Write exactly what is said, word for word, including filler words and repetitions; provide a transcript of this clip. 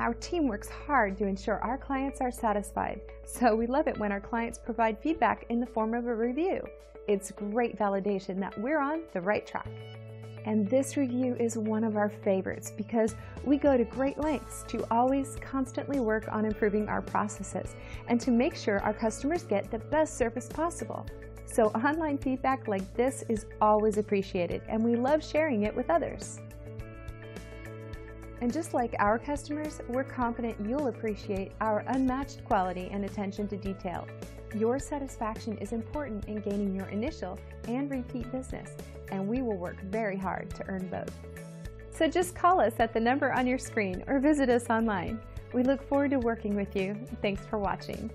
Our team works hard to ensure our clients are satisfied, so we love it when our clients provide feedback in the form of a review. It's great validation that we're on the right track. And this review is one of our favorites because we go to great lengths to always constantly work on improving our processes and to make sure our customers get the best service possible. So online feedback like this is always appreciated, and we love sharing it with others. And just like our customers, we're confident you'll appreciate our unmatched quality and attention to detail. Your satisfaction is important in gaining your initial and repeat business, and we will work very hard to earn both. So just call us at the number on your screen or visit us online. We look forward to working with you. Thanks for watching.